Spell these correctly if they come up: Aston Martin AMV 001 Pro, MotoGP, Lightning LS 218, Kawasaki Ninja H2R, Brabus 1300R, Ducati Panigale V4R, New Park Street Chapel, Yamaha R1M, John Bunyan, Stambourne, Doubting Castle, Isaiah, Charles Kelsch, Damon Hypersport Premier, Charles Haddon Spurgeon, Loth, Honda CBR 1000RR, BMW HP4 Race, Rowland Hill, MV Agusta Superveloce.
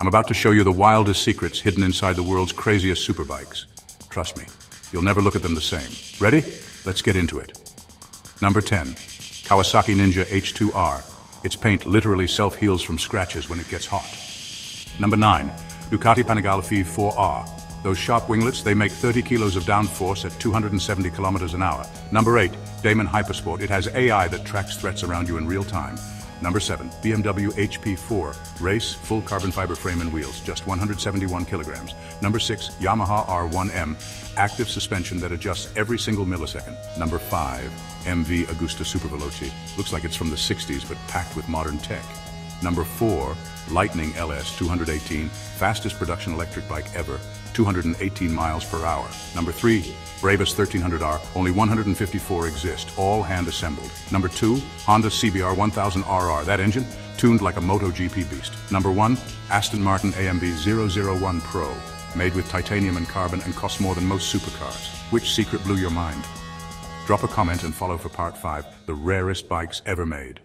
I'm about to show you the wildest secrets hidden inside the world's craziest superbikes. Trust me, you'll never look at them the same. Ready? Let's get into it. Number 10, Kawasaki Ninja H2R. Its paint literally self-heals from scratches when it gets hot. Number 9, Ducati Panigale V4R. Those sharp winglets, they make 30 kilos of downforce at 270 kilometers an hour. Number 8, Damon Hypersport. It has AI that tracks threats around you in real time. Number 7, BMW HP4 Race, full carbon fiber frame and wheels, just 171 kilograms. Number 6, Yamaha R1M, active suspension that adjusts every single millisecond. Number 5, MV Agusta Superveloce, looks like it's from the 60s but packed with modern tech. Number 4, Lightning LS 218, fastest production electric bike ever, 218 miles per hour. Number 3, Brabus 1300R, only 154 exist, all hand assembled. Number 2, Honda CBR 1000RR, that engine, tuned like a MotoGP beast. Number 1, Aston Martin AMV 001 Pro, made with titanium and carbon and costs more than most supercars. Which secret blew your mind? Drop a comment and follow for part 5, the rarest bikes ever made.